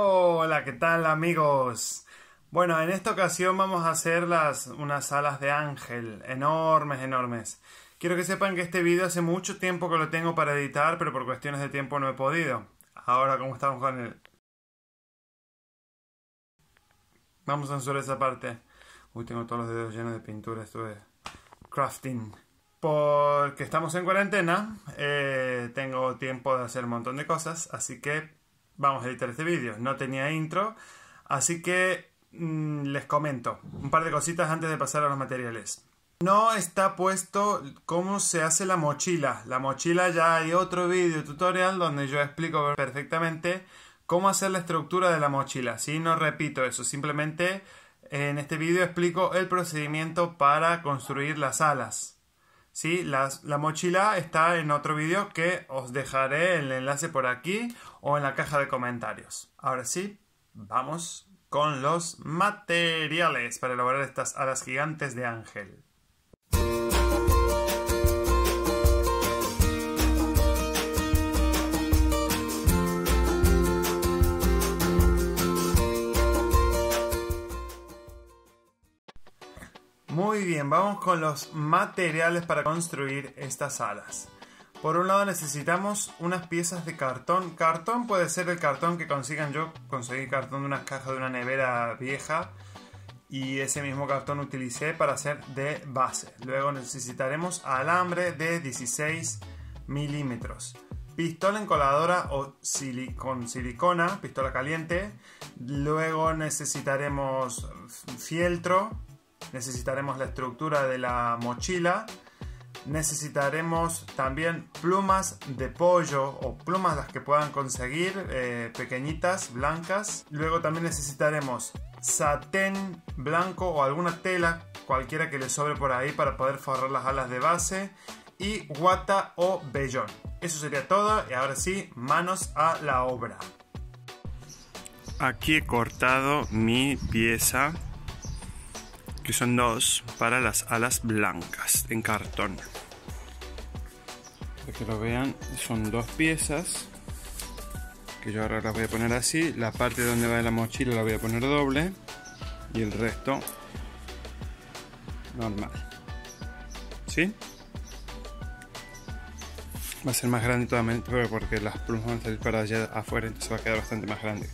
Hola, ¿qué tal amigos? Bueno, en esta ocasión vamos a hacer unas alas de ángel, enormes, enormes. Quiero que sepan que este vídeo hace mucho tiempo que lo tengo para editar, pero por cuestiones de tiempo no he podido. Ahora, ¿cómo estamos con él? Vamos a censurar esa parte. Uy, tengo todos los dedos llenos de pintura, esto es crafting. Porque estamos en cuarentena, tengo tiempo de hacer un montón de cosas, así que vamos a editar este vídeo. No tenía intro, así que les comento un par de cositas antes de pasar a los materiales. No está puesto cómo se hace la mochila. La mochila ya hay otro vídeo tutorial donde yo explico perfectamente cómo hacer la estructura de la mochila. ¿Sí? No repito eso, simplemente en este vídeo explico el procedimiento para construir las alas. ¿Sí? La mochila está en otro vídeo que os dejaré el enlace por aquí o en la caja de comentarios. Ahora sí, vamos con los materiales para elaborar estas alas gigantes de ángel. Muy bien, vamos con los materiales para construir estas alas. Por un lado necesitamos unas piezas de cartón. Cartón puede ser el cartón que consigan. Yo conseguí cartón de unas cajas de una nevera vieja y ese mismo cartón utilicé para hacer de base. Luego necesitaremos alambre de 16 milímetros, pistola encoladora o con silicona, pistola caliente. Luego necesitaremos fieltro. Necesitaremos la estructura de la mochila. Necesitaremos también plumas de pollo o plumas las que puedan conseguir, pequeñitas, blancas. Luego también necesitaremos satén blanco o alguna tela, cualquiera que le sobre por ahí para poder forrar las alas de base. Y guata o vellón. Eso sería todo y ahora sí, manos a la obra. Aquí he cortado mi pieza, que son dos, para las alas blancas en cartón. Para que lo vean, son dos piezas que yo ahora las voy a poner así. La parte donde va la mochila la voy a poner doble y el resto normal. ¿Sí? Va a ser más grande todavía porque las plumas van a salir para allá afuera, entonces va a quedar bastante más grande.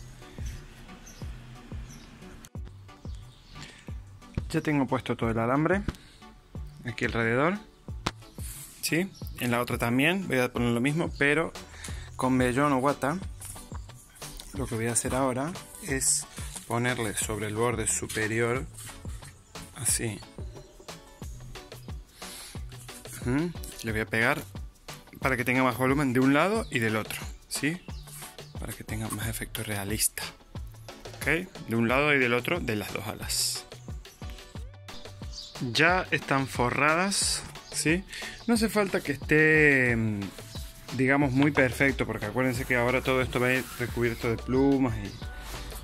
Ya tengo puesto todo el alambre aquí alrededor, ¿sí? En la otra también voy a poner lo mismo, pero con vellón o guata. Lo que voy a hacer ahora es ponerle sobre el borde superior, así. Le voy a pegar para que tenga más volumen de un lado y del otro, ¿sí? Para que tenga más efecto realista, ¿ok? De un lado y del otro de las dos alas. Ya están forradas, ¿sí? No hace falta que esté, digamos, muy perfecto, porque acuérdense que ahora todo esto va a ir recubierto de plumas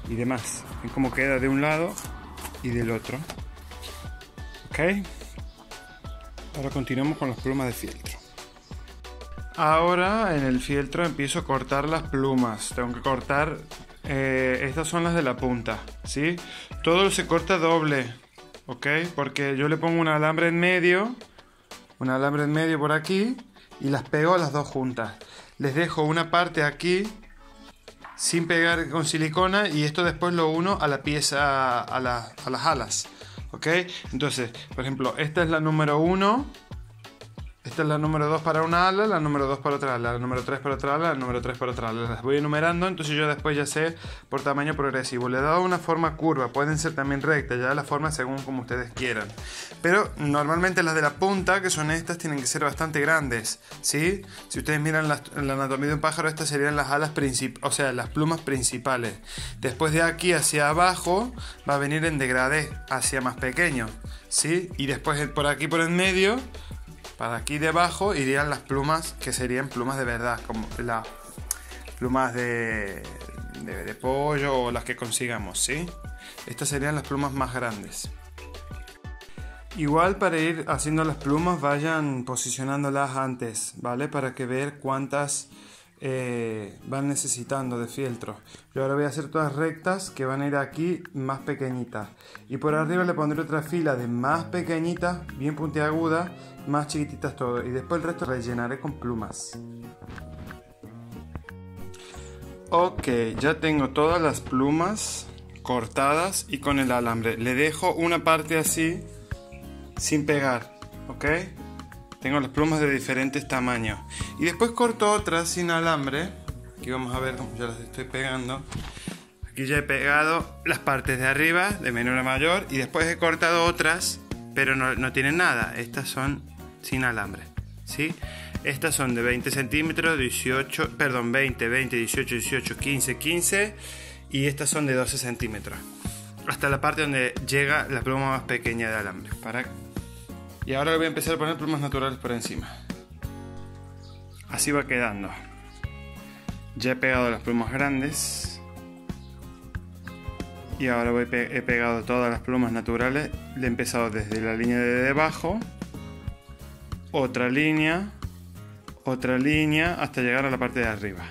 y demás. Ven cómo queda de un lado y del otro. ¿Ok? Ahora continuamos con las plumas de fieltro. Ahora en el fieltro empiezo a cortar las plumas. Tengo que cortar, estas son las de la punta, ¿sí? Todo se corta doble. Ok, porque yo le pongo un alambre en medio por aquí y las pego las dos juntas. Les dejo una parte aquí sin pegar con silicona y esto después lo uno a la pieza, a las alas. Ok, entonces, por ejemplo, esta es la número 1, esta es la número 2 para una ala, la número 2 para otra ala, la número 3 para otra ala, la número 3 para otra ala. Las voy enumerando, entonces yo después ya sé por tamaño progresivo. Le he dado una forma curva, pueden ser también recta, ya la forma según como ustedes quieran. Pero normalmente las de la punta, que son estas, tienen que ser bastante grandes, ¿sí? Si ustedes miran la anatomía de un pájaro, estas serían las alas principales, o sea, las plumas principales. Después de aquí hacia abajo va a venir en degradé, hacia más pequeño, ¿sí? Y después por aquí por en medio, para aquí debajo irían las plumas que serían plumas de verdad, como las plumas de pollo o las que consigamos, ¿sí? Estas serían las plumas más grandes. Igual para ir haciendo las plumas vayan posicionándolas antes, ¿vale? Para que ver cuántas van necesitando de fieltros. Yo ahora voy a hacer todas rectas que van a ir aquí más pequeñitas, y por arriba le pondré otra fila de más pequeñitas, bien puntiagudas, más chiquititas todo, y después el resto rellenaré con plumas. Ok, ya tengo todas las plumas cortadas y con el alambre. Le dejo una parte así sin pegar, ok. Tengo las plumas de diferentes tamaños. Y después corto otras sin alambre. Aquí vamos a ver cómo yo las estoy pegando. Aquí ya he pegado las partes de arriba, de menor a mayor. Y después he cortado otras, pero no tienen nada. Estas son sin alambre, ¿sí? Estas son de 20 centímetros, 18, perdón, 20, 20, 18, 18, 15, 15. Y estas son de 12 centímetros. Hasta la parte donde llega la pluma más pequeña de alambre. Y ahora voy a empezar a poner plumas naturales por encima. Así va quedando. Ya he pegado las plumas grandes. Y ahora he pegado todas las plumas naturales. Le he empezado desde la línea de debajo. Otra línea. Otra línea hasta llegar a la parte de arriba.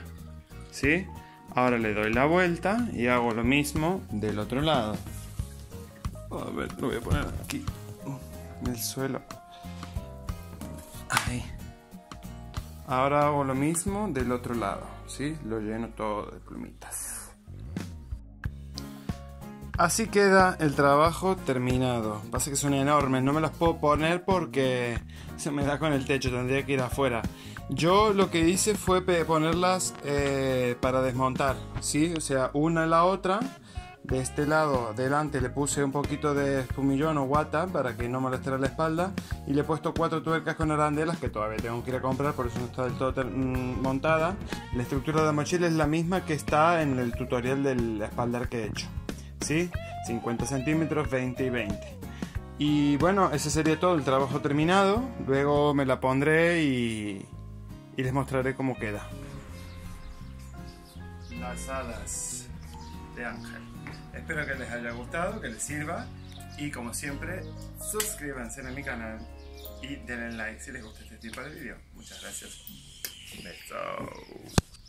¿Sí? Ahora le doy la vuelta y hago lo mismo del otro lado. A ver, lo voy a poner aquí. En el suelo. Ahí. Ahora hago lo mismo del otro lado, ¿sí? Lo lleno todo de plumitas. Así queda el trabajo terminado. Pasa que son enormes, no me las puedo poner porque se me da con el techo, tendría que ir afuera. Yo lo que hice fue ponerlas para desmontar, ¿sí? O sea, una a la otra. De este lado, delante, le puse un poquito de espumillón o guata para que no molestara la espalda. Y le he puesto 4 tuercas con arandelas que todavía tengo que ir a comprar, por eso no está del todo montada. La estructura de la mochila es la misma que está en el tutorial del espaldar que he hecho. ¿Sí? 50 centímetros, 20 y 20. Y bueno, ese sería todo el trabajo terminado. Luego me la pondré y les mostraré cómo queda. Las alas de Ángel. Espero que les haya gustado, que les sirva y como siempre, suscríbanse a mi canal y denle like si les gusta este tipo de video. Muchas gracias. Besos.